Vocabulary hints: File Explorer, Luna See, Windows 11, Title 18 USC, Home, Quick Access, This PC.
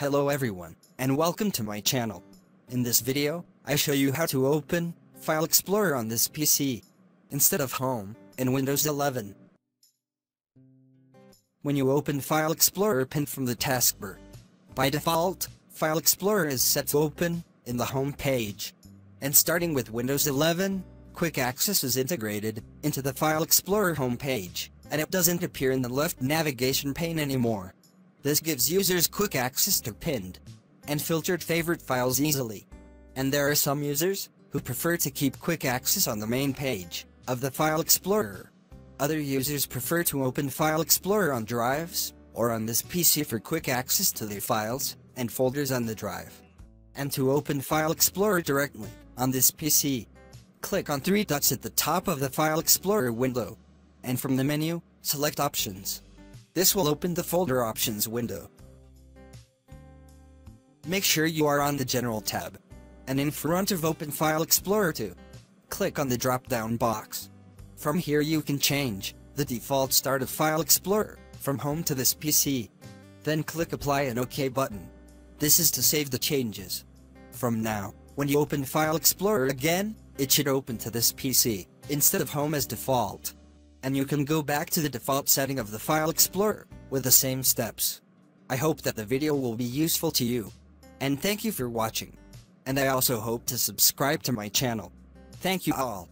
Hello everyone, and welcome to my channel. In this video, I show you how to open File Explorer on this PC, instead of Home, in Windows 11. When you open File Explorer pin from the taskbar, by default, File Explorer is set to open in the home page. And starting with Windows 11, Quick Access is integrated into the File Explorer home page, and it doesn't appear in the left navigation pane anymore. This gives users quick access to pinned and filtered favorite files easily. And there are some users who prefer to keep quick access on the main page of the File Explorer. Other users prefer to open File Explorer on drives or on this PC for quick access to their files and folders on the drive. And to open File Explorer directly on this PC, click on three dots at the top of the File Explorer window, and from the menu, select Options. This will open the Folder Options window. Make sure you are on the General tab, and in front of Open File Explorer 2, click on the drop-down box. From here you can change the default start of File Explorer from Home to this PC. Then click Apply and OK button. This is to save the changes. From now, when you open File Explorer again, it should open to this PC, instead of Home as default. And you can go back to the default setting of the File Explorer with the same steps. I hope that the video will be useful to you. And thank you for watching. And I also hope to subscribe to my channel. Thank you all.